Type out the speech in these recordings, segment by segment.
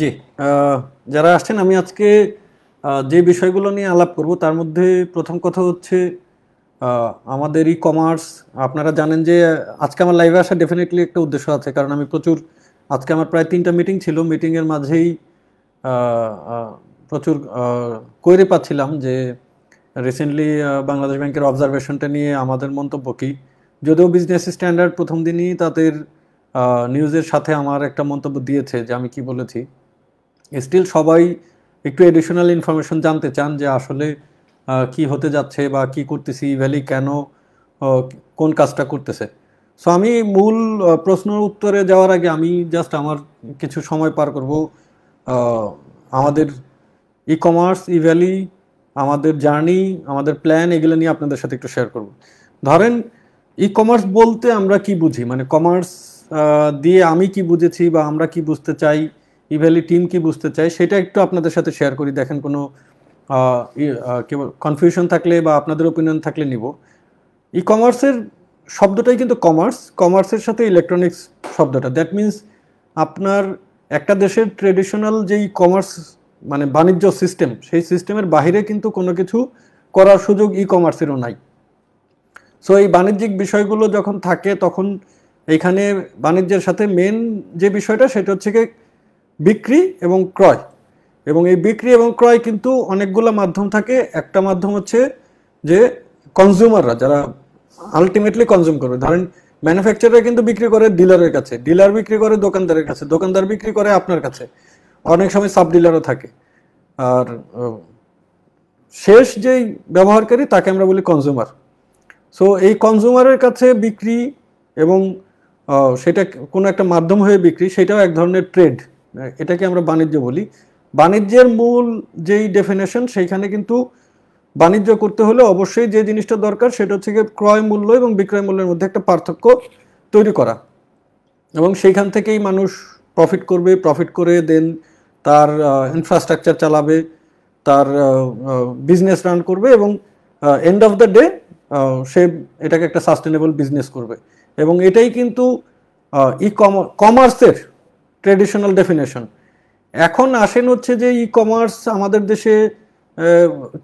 জি যারা আসছেন আমি আজকে যে বিষয়গুলো নিয়ে আলাপ করব তার মধ্যে প্রথম কথা হচ্ছে আমাদের ই কমার্স। আপনারা জানেন যে আজকে আমার লাইভে আসা ডেফিনেটলি একটা উদ্দেশ্য আছে, কারণ আমি প্রচুর আজকে আমার প্রায় 3টা মিটিং ছিল, মিটিংয়ের মাঝেই প্রচুর কোয়েরি পাচ্ছিলাম যে রিসেন্টলি বাংলাদেশ ব্যাংকের অবজারভেশনটা নিয়ে আমাদের মন্তব্য কী। যদিও বিজনেস স্ট্যান্ডার্ড প্রথম দিনই তাদের নিউজের সাথে আমার একটা মন্তব্য দিয়েছে যে আমি কি বলেছি, স্টিল সবাই একটু এডিশনাল ইনফরমেশন জানতে চান যে আসলে কি হতে যাচ্ছে বা কি করতেছি, ইভ্যালি কেন কোন কাজটা করতেছে। সো আমি মূল প্রশ্ন উত্তরে যাওয়ার আগে আমি জাস্ট আমার কিছু সময় পার করব আমাদের ই কমার্স, ইভ্যালি, আমাদের জার্নি, আমাদের প্ল্যান, এগুলো নিয়ে আপনাদের সাথে একটু শেয়ার করব। ধরেন ই কমার্স বলতে আমরা কি বুঝি, মানে কমার্স দিয়ে আমি কি বুঝেছি বা আমরা কি বুঝতে চাই, ইভ্যালি টিম কি বুঝতে চাই, সেটা একটু আপনাদের সাথে শেয়ার করি। দেখেন কোনো কনফিউশন থাকলে বা আপনাদের ওপিনিয়ন থাকলে নিব। ই কমার্সের শব্দটাই কিন্তু কমার্স, কমার্সের সাথে ইলেকট্রনিক্স শব্দটা, দ্যাট মিনস আপনার একটা দেশের ট্রেডিশনাল যে ই কমার্স মানে বাণিজ্য সিস্টেম, সেই সিস্টেমের বাহিরে কিন্তু কোনো কিছু করার সুযোগ ই কমার্সেরও নাই। সো এই বাণিজ্যিক বিষয়গুলো যখন থাকে তখন এইখানে বাণিজ্যের সাথে মেন যে বিষয়টা সেটা হচ্ছে বিক্রি এবং ক্রয়, এবং এই বিক্রি এবং ক্রয় কিন্তু অনেকগুলো মাধ্যম থাকে। একটা মাধ্যম হচ্ছে যে কনজিউমাররা যারা আলটিমেটলি কনজিউম করবে। ধরেন ম্যানুফ্যাকচারাররা কিন্তু বিক্রি করে ডিলারের কাছে, ডিলার বিক্রি করে দোকানদারের কাছে, দোকানদার বিক্রি করে আপনার কাছে, অনেক সময় সাব ডিলারও থাকে, আর শেষ যেই ব্যবহারকারী তাকে আমরা বলি কনজিউমার। সো এই কনজিউমারের কাছে বিক্রি এবং সেটা কোনো একটা মাধ্যম হয়ে বিক্রি, সেটাও এক ধরনের ট্রেড, এটাকে আমরা বাণিজ্য বলি। বাণিজ্যের মূল যেই ডেফিনেশন সেইখানে কিন্তু বাণিজ্য করতে হলে অবশ্যই যে জিনিসটা দরকার সেটা হচ্ছে ক্রয় মূল্য এবং বিক্রয় মূল্যের মধ্যে একটা পার্থক্য তৈরি করা, এবং সেইখান থেকেই মানুষ প্রফিট করবে, প্রফিট করে দেন তার ইনফ্রাস্ট্রাকচার চালাবে, তার বিজনেস রান করবে, এবং এন্ড অফ দ্য ডে সে এটাকে একটা সাস্টেনেবল বিজনেস করবে। এবং এটাই কিন্তু ই কমার্সের ট্রেডিশনাল ডেফিনেশন। এখন আসেন হচ্ছে যে ই কমার্স আমাদের দেশে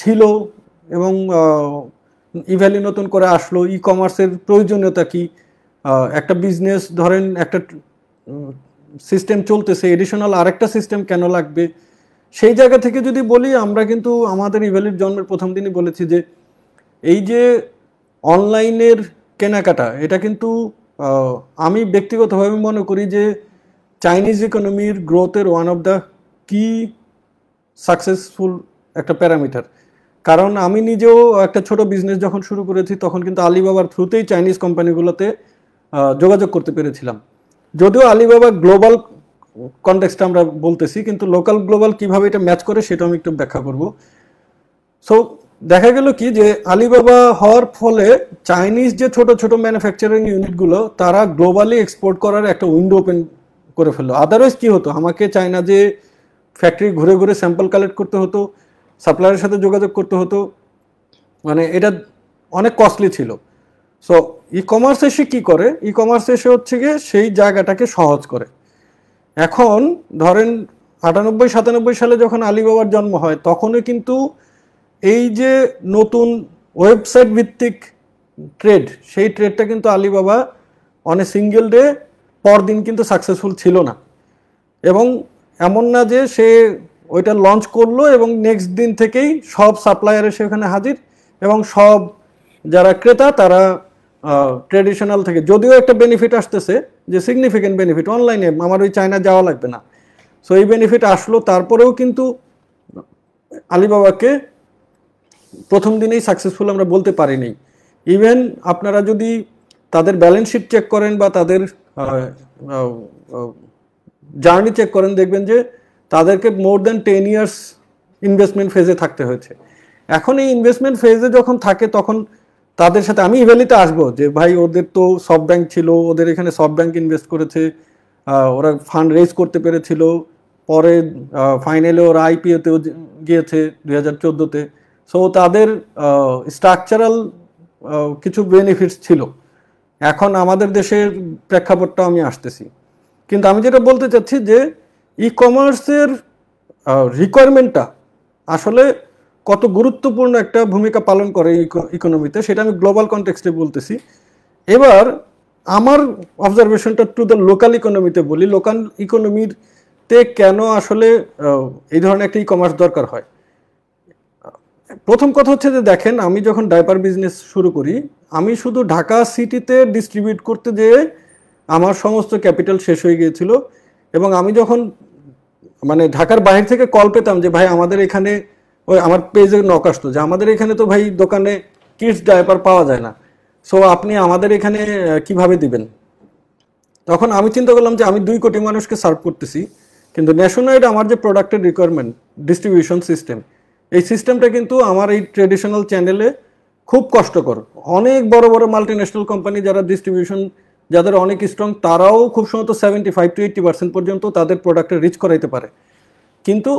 ছিল এবং ইভ্যালি নতুন করে আসলো, ই কমার্সের প্রয়োজনীয়তা কি। একটা বিজনেস ধরেন একটা সিস্টেম চলতেছে, এডিশনাল আরেকটা সিস্টেম কেন লাগবে। সেই জায়গা থেকে যদি বলি, আমরা কিন্তু আমাদের ইভ্যালির জন্মের প্রথম দিনই বলেছি যে এই যে অনলাইনের কেনাকাটা, এটা কিন্তু আমি ব্যক্তিগতভাবে মনে করি যে চাইনিজ ইকোনমির গ্রোথের one of the key successful একটা প্যারামিটার। কারণ আমি নিজেও একটা ছোট বিজনেস যখন শুরু করেছি তখন কিন্তু আলিবাবার থ্রুতেই চাইনিজ কোম্পানিগুলোতে যোগাযোগ করতে পেরেছিলাম। যদিও আলিবাবা গ্লোবাল কনটেক্সটটা আমরা বলতেছি, কিন্তু লোকাল গ্লোবাল কিভাবে এটা ম্যাচ করে সেটা আমি একটু ব্যাখ্যা করব। সো দেখা গেল কি যে আলিবাবা হওয়ার ফলে চাইনিজ যে ছোট ছোট ম্যানুফ্যাকচারিং ইউনিটগুলো তারা গ্লোবালি এক্সপোর্ট করার একটা উইন্ডো ওপেন করে ফেললো। আদারওয়াইজ কি হতো, আমাকে চায়না যে ফ্যাক্টরি ঘুরে ঘুরে স্যাম্পল কালেক্ট করতে হতো, সাপ্লাইয়ের সাথে যোগাযোগ করতে হতো, মানে এটা অনেক কস্টলি ছিল। সো ই কমার্স এসে কী করে, ই কমার্স এসে হচ্ছে গিয়ে সেই জায়গাটাকে সহজ করে। এখন ধরেন 98-97 সালে যখন আলিবাবার জন্ম হয় তখনও কিন্তু এই যে নতুন ওয়েবসাইট ভিত্তিক ট্রেড, সেই ট্রেডটা কিন্তু Alibaba on a single day পরদিন কিন্তু সাকসেসফুল ছিল না, এবং এমন না যে সে ওইটা লঞ্চ করলো এবং নেক্সট দিন থেকেই সব সাপ্লায়ার এসে ওখানে হাজির এবং সব যারা ক্রেতা তারা ট্রেডিশনাল থেকে, যদিও একটা বেনিফিট আসতেছে যে সিগনিফিকেন্ট বেনিফিট, অনলাইনে আমার ওই চায়না যাওয়া লাগবে না। সো এই বেনিফিট আসলো, তারপরেও কিন্তু আলিবাবাকে প্রথম দিনেই সাকসেসফুল আমরা বলতে পারিনি। ইভেন আপনারা যদি তাদের ব্যালেন্স শিট চেক করেন বা তাদের জার্নি চেক করেন, দেখবেন যে তাদেরকে মোর দ্যান 10 years ইনভেস্টমেন্ট ফেজে থাকতে হয়েছে। এখন এই ইনভেস্টমেন্ট ফেজে যখন থাকে তখন তাদের সাথে আমি ইভ্যালিতে আসবো যে ভাই ওদের তো সফটব্যাঙ্ক ছিল, ওদের এখানে সফটব্যাঙ্ক ইনভেস্ট করেছে, ওরা ফান্ড রেজ করতে পেরেছিল, পরে ফাইনালে ওরা আইপিওতেও গিয়েছে 2014-তে। সো তাদের স্ট্রাকচারাল কিছু বেনিফিটস ছিল। এখন আমাদের দেশের প্রেক্ষাপটটাও আমি আসতেছি, কিন্তু আমি যেটা বলতে চাচ্ছি যে ই-কমার্সের রিকোয়ারমেন্টটা আসলে কত গুরুত্বপূর্ণ একটা ভূমিকা পালন করে ইকোনমিতে, সেটা আমি গ্লোবাল কনটেক্সটে বলতেছি। এবার আমার অবজারভেশনটা টু দ্য লোকাল ইকোনমিতে বলি, লোকাল ইকোনমিতে কেন আসলে এই ধরনের একটা ই-কমার্স দরকার হয়। প্রথম কথা হচ্ছে যে দেখেন, আমি যখন ডাইপার বিজনেস শুরু করি, আমি শুধু ঢাকা সিটিতে ডিস্ট্রিবিউট করতে যেয়ে আমার সমস্ত ক্যাপিটাল শেষ হয়ে গিয়েছিল। এবং আমি যখন মানে ঢাকার বাইরে থেকে কল পেতাম যে ভাই আমাদের এখানে, ওই আমার পেজে নক আসতো যে আমাদের এখানে তো ভাই দোকানে কিডস ডাইপার পাওয়া যায় না, সো আপনি আমাদের এখানে কিভাবে দিবেন। তখন আমি চিন্তা করলাম যে আমি 2 কোটি মানুষকে সার্ভ করতেছি, কিন্তু ন্যাশনাল আমার যে প্রোডাক্টের রিকোয়ারমেন্ট ডিস্ট্রিবিউশন সিস্টেম, এই সিস্টেমটা কিন্তু আমার এই ট্রেডিশনাল চ্যানেলে খুব কষ্টকর। অনেক বড় বড় মাল্টিন্যাশনাল কোম্পানি যারা ডিস্ট্রিবিউশন যাদের অনেক স্ট্রং, তারাও খুব সম্ভবত 75 to 80% পর্যন্ত তাদের প্রোডাক্টে রিচ করাইতে পারে, কিন্তু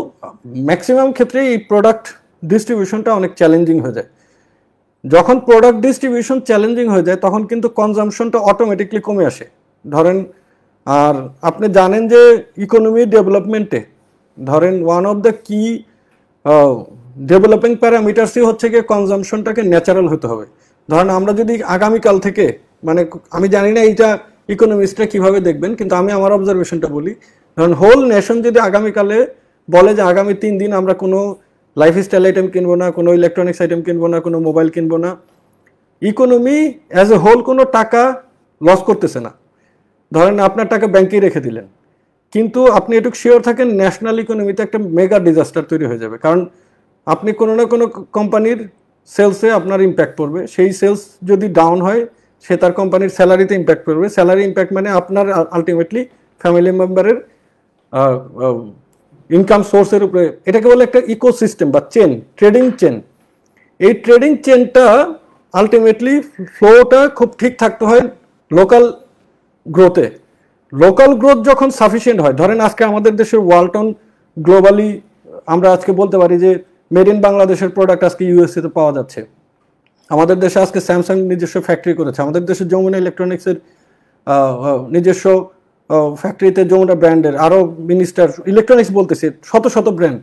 ম্যাক্সিমাম ক্ষেত্রে এই প্রোডাক্ট ডিস্ট্রিবিউশনটা অনেক চ্যালেঞ্জিং হয়ে যায়। যখন প্রোডাক্ট ডিস্ট্রিবিউশন চ্যালেঞ্জিং হয়ে যায়, তখন কিন্তু কনজাম্পশনটা অটোমেটিকলি কমে আসে। ধরেন, আর আপনি জানেন যে ইকোনমি ডেভেলপমেন্টে ধরেন one of the key developing প্যারামিটার্সই হচ্ছে গিয়ে কনজাম্পশনটাকে ন্যাচারাল হতে হবে। ধরেন আমরা যদি আগামীকাল থেকে, মানে আমি জানি না এইটা ইকোনমিস্টরা কীভাবে দেখবেন, কিন্তু আমি আমার অবজারভেশনটা বলি, ধরেন হোল নেশন যদি আগামীকালে বলে যে আগামী 3 দিন আমরা কোনো লাইফস্টাইল আইটেম কিনবো না, কোনো ইলেকট্রনিক্স আইটেম কিনবো না, কোনো মোবাইল কিনবো না, ইকোনমি অ্যাজ এ হোল কোনো টাকা লস করতেছে না, ধরেন আপনার টাকা ব্যাংকেই রেখে দিলেন, কিন্তু আপনি এটুকু শিওর থাকেন ন্যাশনাল ইকোনমিতে একটা মেগা ডিজাস্টার তৈরি হয়ে যাবে। কারণ আপনি কোনো না কোনো কোম্পানির সেলসে আপনার ইম্প্যাক্ট পড়বে, সেই সেলস যদি ডাউন হয় সে তার কোম্পানির স্যালারিতে ইম্প্যাক্ট পড়বে, স্যালারি ইম্প্যাক্ট মানে আপনার আলটিমেটলি ফ্যামিলি মেম্বারের ইনকাম সোর্সের উপরে। এটাকে বলে একটা ইকোসিস্টেম বা চেন, ট্রেডিং চেন। এই ট্রেডিং চেনটা আলটিমেটলি ফ্লোটা খুব ঠিক থাকতে হয় লোকাল গ্রোথে। লোকাল গ্রোথ যখন সাফিসিয়েন্ট হয়, ধরেন আজকে আমাদের দেশের ওয়ালটন গ্লোবালি আমরা আজকে বলতে পারি যে মেড ইন বাংলাদেশের প্রোডাক্ট আজকে ইউএসএতে পাওয়া যাচ্ছে, আমাদের দেশে আজকে স্যামসাং নিজস্ব ফ্যাক্টরি করেছে, আমাদের দেশে যমুনা ইলেকট্রনিক্সের নিজস্ব ফ্যাক্টরিতে যমুনা ব্র্যান্ডের আরও মিনিস্টার ইলেকট্রনিক্স বলতেছে শত শত ব্র্যান্ড।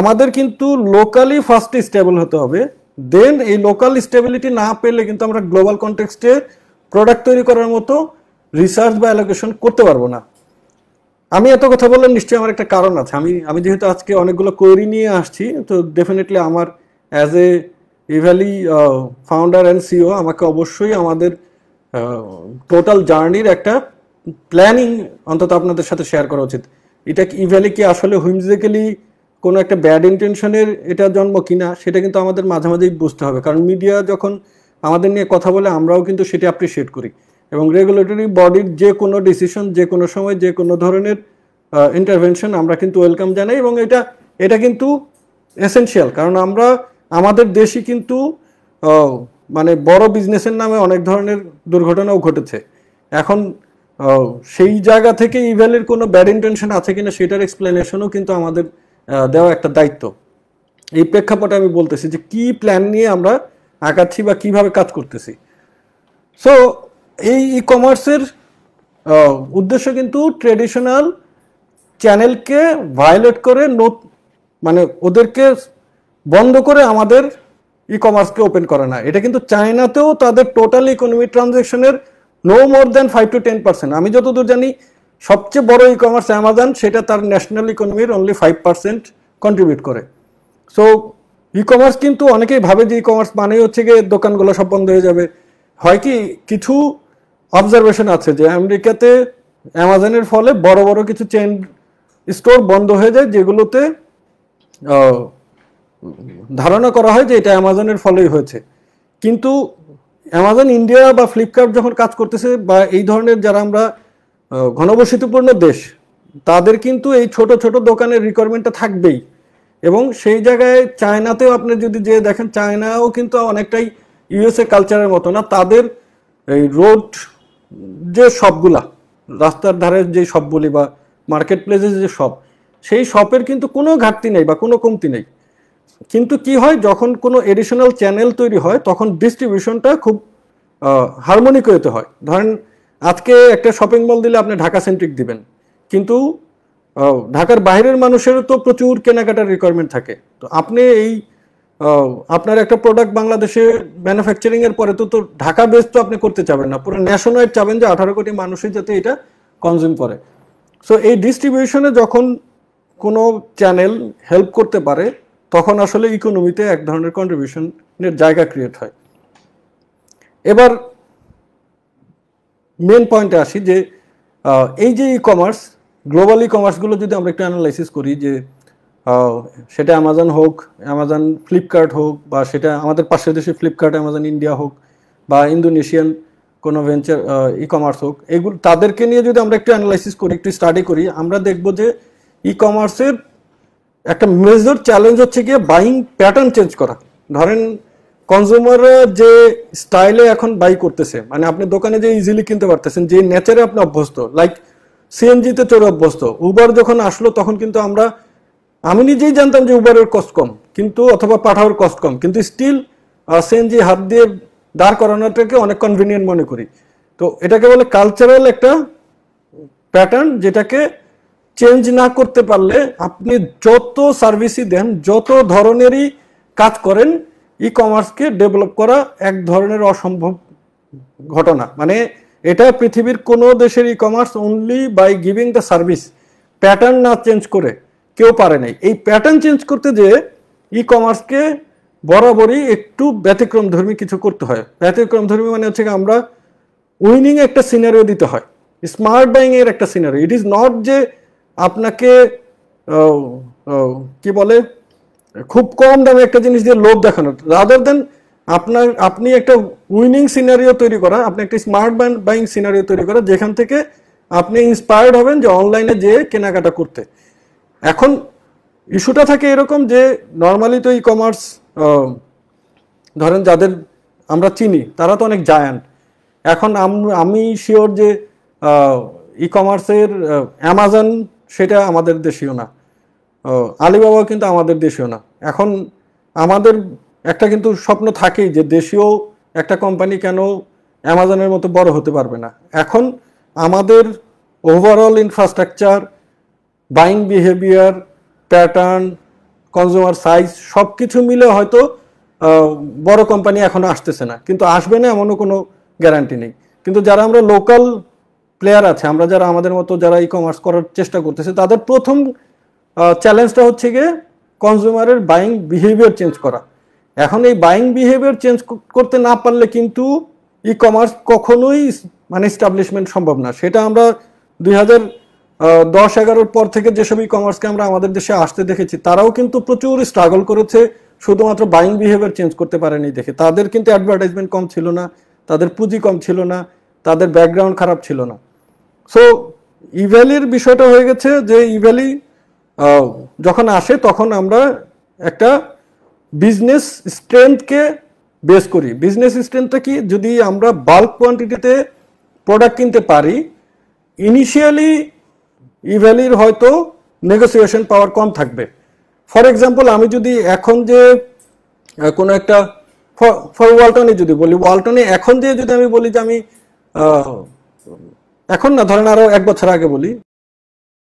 আমাদের কিন্তু লোকালি ফার্স্ট স্টেবল হতে হবে, দেন এই লোকাল স্টেবিলিটি না পেলে কিন্তু আমরা গ্লোবাল কনটেক্সটে প্রোডাক্ট তৈরি করার মতো রিসার্চ বা অ্যালোকেশন করতে পারবো না। আমি এত কথা বললাম, নিশ্চয়ই আমার একটা কারণ আছে। আমি যেহেতু আজকে অনেকগুলো কোয়েরি নিয়ে আসছি, তো ডেফিনেটলি আমার as a Evaly founder and CEO আমাকে অবশ্যই আমাদের টোটাল জার্নির একটা প্ল্যানিং অন্তত আপনাদের সাথে শেয়ার করা উচিত। এটা ইভ্যালি কি আসলে হুইমজিক্যালি কোনো একটা ব্যাড ইন্টেনশনের এটা জন্ম কিনা, সেটা কিন্তু আমাদের মাঝে মাঝেই বুঝতে হবে। কারণ মিডিয়া যখন আমাদের নিয়ে কথা বলে আমরাও কিন্তু সেটা অ্যাপ্রিসিয়েট করি, এবং রেগুলেটরি বডির যে কোনো ডিসিশন যে কোনো সময় যে কোনো ধরনের ইন্টারভেনশন আমরা কিন্তু ওয়েলকাম জানাই, এবং এটা কিন্তু এসেনশিয়াল। কারণ আমরা আমাদের দেশই কিন্তু মানে বড় বিজনেসের নামে অনেক ধরনের দুর্ঘটনাও ঘটেছে। এখন সেই জায়গা থেকে ইভ্যালির কোনো ব্যাড ইন্টেনশন আছে কিনা সেটার এক্সপ্লেনেশনও কিন্তু আমাদের দেওয়া একটা দায়িত্ব। এই প্রেক্ষাপটে আমি বলতেছি যে কি প্ল্যান নিয়ে আমরা আগাচ্ছি বা কিভাবে কাজ করতেছি। সো এই ই-কমার্সের উদ্দেশ্য কিন্তু ট্রেডিশনাল চ্যানেলকে ভায়োলেট করে মানে ওদেরকে বন্ধ করে আমাদের ই-কমার্সকে ওপেন করে না। এটা কিন্তু চায়নাতেও তাদের টোটাল ইকোনমি ট্রানজ্যাকশনের নো মোর দ্যান 5 to 10%। আমি যতদূর জানি সবচেয়ে বড় ই-কমার্স অ্যামাজন, সেটা তার ন্যাশনাল ইকোনমির অনলি 5% কন্ট্রিবিউট করে। সো ই-কমার্স কিন্তু অনেকেই ভাবে যে ই-কমার্স মানেই হচ্ছে গিয়ে দোকানগুলো সব বন্ধ হয়ে যাবে। হয় কি, কিছু অবজারভেশন আছে যে আমেরিকাতে অ্যামাজনের ফলে বড় বড় কিছু চেইন স্টোর বন্ধ হয়ে যায়, যেগুলোতে ধারণা করা হয় যে এটা অ্যামাজনের ফলেই হয়েছে। কিন্তু অ্যামাজন ইন্ডিয়া বা ফ্লিপকার্ট যখন কাজ করতেছে, বা এই ধরনের যারা আমরা ঘনবসতিপূর্ণ দেশ, তাদের কিন্তু এই ছোট ছোট দোকানের রিকোয়ারমেন্টটা থাকবেই। এবং সেই জায়গায় চায়নাতেও আপনি যদি যে দেখেন, চায়নাও কিন্তু অনেকটাই ইউএসএ কালচারের মতো না। তাদের এই রোড যে শপগুলা, রাস্তার ধারে যে শপ বলি বা মার্কেট প্লেসের যে শপ, সেই শপের কিন্তু কোনো ঘাটতি নেই বা কোনো কমতি নেই। কিন্তু কি হয়, যখন কোনো এডিশনাল চ্যানেল তৈরি হয় তখন ডিস্ট্রিবিউশনটা খুব হারমোনিক হতে হয়। ধরেন আজকে একটা শপিং মল দিলে আপনি ঢাকা সেন্ট্রিক দিবেন, কিন্তু ঢাকার বাইরের মানুষেরও তো প্রচুর কেনাকাটার রিকোয়ারমেন্ট থাকে। তো আপনি এই আপনার একটা প্রোডাক্ট বাংলাদেশে ম্যানুফ্যাকচারিং এর পরে তো তো ঢাকা বেস তো আপনি করতে চাবেন না, পুরো ন্যাশনাল চাবেন যে 18 কোটি মানুষই যাতে এটা কনজিউম করে। সো এই ডিস্ট্রিবিউশনে যখন কোনো চ্যানেল হেল্প করতে পারে তখন আসলে ইকোনমিতে এক ধরনের কন্ট্রিবিউশনের জায়গা ক্রিয়েট হয়। এবার মেন পয়েন্টে আসি যে এই যে ই কমার্স, গ্লোবাল ই কমার্সগুলো যদি আমরা একটু অ্যানালাইসিস করি, যে সেটা অ্যামাজন হোক, অ্যামাজন ফ্লিপকার্ট হোক, বা সেটা আমাদের পাশের দেশে ফ্লিপকার্ট, অ্যামাজন ইন্ডিয়া হোক, বা ইন্দোনেশিয়ান কোনো ভেঞ্চার ই কমার্স হোক, এগুলো তাদেরকে নিয়ে যদি আমরা একটু অ্যানালাইসিস করি, একটু স্টাডি করি, আমরা দেখব যে ই কমার্সের একটা মেজর চ্যালেঞ্জ হচ্ছে গিয়ে বাইং প্যাটার্ন চেঞ্জ করা। ধরেন কনজিউমাররা যে স্টাইলে এখন বাই করতেছে, মানে আপনি দোকানে যে ইজিলি কিনতে পারতেছেন, যে নেচারে আপনি অভ্যস্ত, লাইক সিএনজিতে চড়ে অভ্যস্ত। উবার যখন আসলো তখন কিন্তু আমি নিজেই জানতাম যে উবারের কস্ট কম, কিন্তু অথবা পাঠাওয়ার কস্ট কম, কিন্তু স্টিল সিএনজি হাত দিয়ে দাঁড় করানোটাকে অনেক কনভিনিয়েন্ট মনে করি। তো এটাকে বলে কালচারাল একটা প্যাটার্ন, যেটাকে চেঞ্জ না করতে পারলে আপনি যত সার্ভিসই দেন, যত ধরনেরই কাজ করেন, ই কমার্সকে ডেভেলপ করা এক ধরনের অসম্ভব ঘটনা। মানে এটা পৃথিবীর কোনো দেশের e commerce only by giving the service pattern না চেঞ্জ করে কেউ পারে নাই। এই প্যাটার্ন চেঞ্জ করতে যেয়ে ই কমার্সকে বরাবরই একটু ব্যতিক্রমধর্মী কিছু করতে হয়। ব্যতিক্রমধর্মী মানে হচ্ছে আমরা উইনিং একটা সিনারিও দিতে হয়, স্মার্ট বাইং এর একটা সিনারিও। ইট ইজ নট যে আপনাকে কি বলে খুব কম দামে একটা জিনিস দিয়ে লোভ দেখানো, রাদার দেন আপনি একটা উইনিং সিনারিও তৈরি করা, আপনি একটা স্মার্ট বাইং সিনারিও তৈরি করা, যেখান থেকে আপনি ইন্সপায়ার্ড হবেন যে অনলাইনে যেয়ে কেনাকাটা করতে। এখন ইস্যুটা থাকে এরকম যে নর্মালি তো ই কমার্স ধরেন যাদের আমরা চিনি তারা তো অনেক জায়ান্ট। এখন আমি শিওর যে ই কমার্সের অ্যামাজন সেটা আমাদের দেশীয় না, আলিবাবাও কিন্তু আমাদের দেশীয় না। এখন আমাদের একটা কিন্তু স্বপ্ন থাকেই যে দেশীয় একটা কোম্পানি কেন অ্যামাজনের মতো বড় হতে পারবে না। এখন আমাদের overall infrastructure, buying behaviour, pattern, consumer size সব কিছু মিলে হয়তো বড় কোম্পানি এখনও আসতেছে না, কিন্তু আসবে না এমনও কোনো গ্যারান্টি নেই। কিন্তু যারা আমরা লোকাল প্লেয়ার আছে, আমরা যারা আমাদের মতো যারা ই কমার্স করার চেষ্টা করতেছে, তাদের প্রথম চ্যালেঞ্জটা হচ্ছে গিয়ে কনজিউমারের বাইং বিহেভিয়ার চেঞ্জ করা। এখন এই বাইং বিহেভিয়ার চেঞ্জ করতে না পারলে কিন্তু ই কমার্স কখনোই মানে এস্টাবলিশমেন্ট সম্ভব না। সেটা আমরা 2010-11 পর থেকে যেসব ই কমার্সকে আমরা আমাদের দেশে আসতে দেখেছি, তারাও কিন্তু প্রচুর স্ট্রাগল করেছে, শুধুমাত্র বাইং বিহেভিয়ার চেঞ্জ করতে পারেনি দেখে। তাদের কিন্তু অ্যাডভার্টাইজমেন্ট কম ছিল না, তাদের পুঁজি কম ছিল না, তাদের ব্যাকগ্রাউন্ড খারাপ ছিল না। সো ইভ্যালির বিষয়টা হয়ে গেছে যে ইভ্যালি যখন আসে তখন আমরা একটা বিজনেস স্ট্রেংথকে বেস করি। বিজনেস স্ট্রেংথটা কি? যদি আমরা বাল্ক কোয়ান্টিটিতে প্রোডাক্ট কিনতে পারি, ইনিশিয়ালি ইভ্যালির হয়তো নেগোসিয়েশন পাওয়ার কম থাকবে। ফর এক্সাম্পল, আমি যদি এখন যে কোনো একটা ফর ওয়ালটনে যদি বলি, ওয়ালটনে এখন যে যদি আমি বলি যে আমি এখন না ধরেন আরও 1 বছর আগে বলি